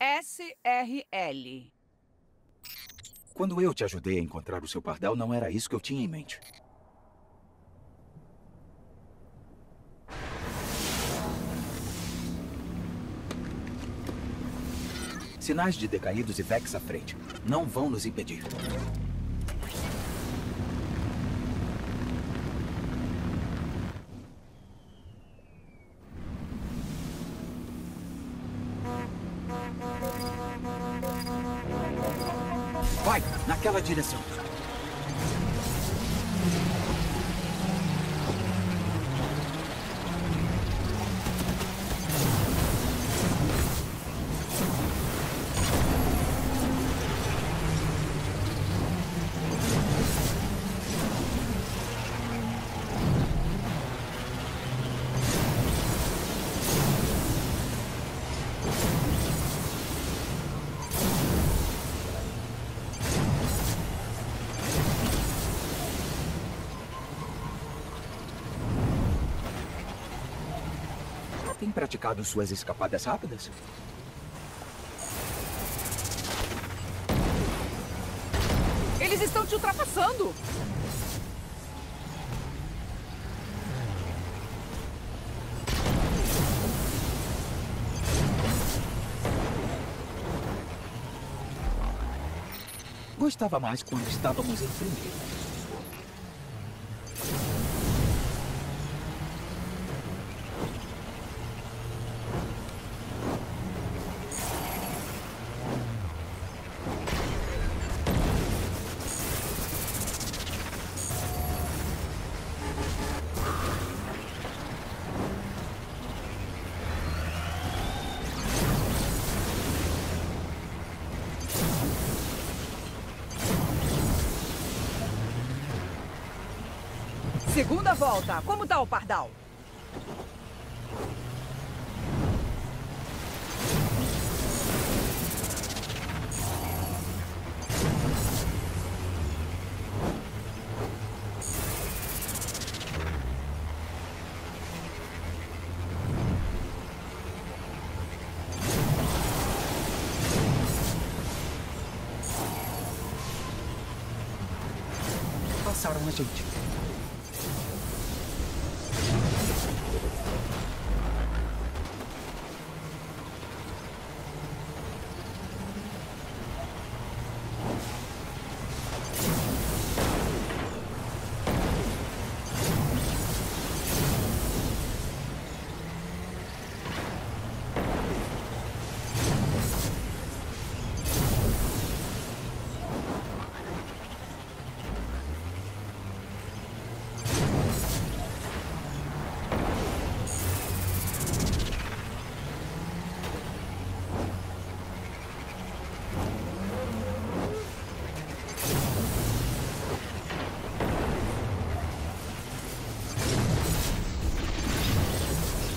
SRL. Quando eu te ajudei a encontrar o seu pardal, não era isso que eu tinha em mente. Sinais de decaídos e Vex à frente. Não vão nos impedir. Vai, naquela direção. Tem praticado suas escapadas rápidas? Eles estão te ultrapassando! Gostava mais quando estávamos em primeiro. Segunda volta. Como tá o pardal? Passaram a gente.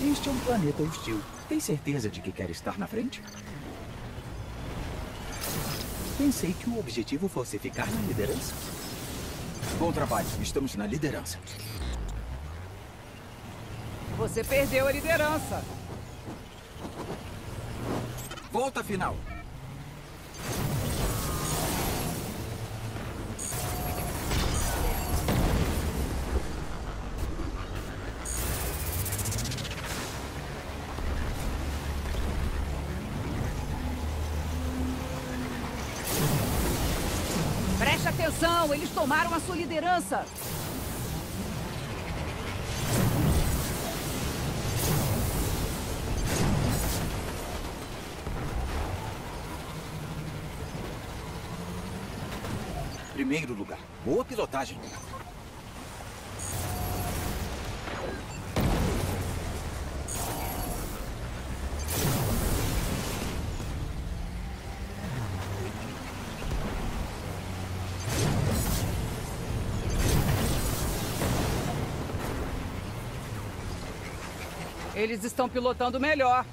Este é um planeta hostil. Tem certeza de que quer estar na frente? Pensei que o objetivo fosse ficar na liderança. Bom trabalho, estamos na liderança. Você perdeu a liderança. Volta final. Atenção, eles tomaram a sua liderança. Primeiro lugar, boa pilotagem. Eles estão pilotando melhor.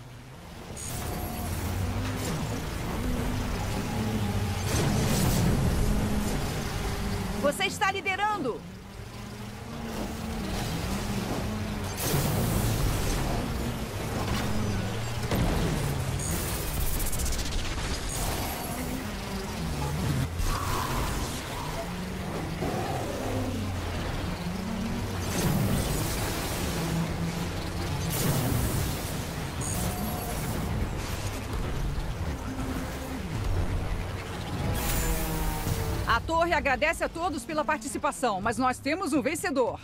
Você está liderando! A torre agradece a todos pela participação, mas nós temos um vencedor.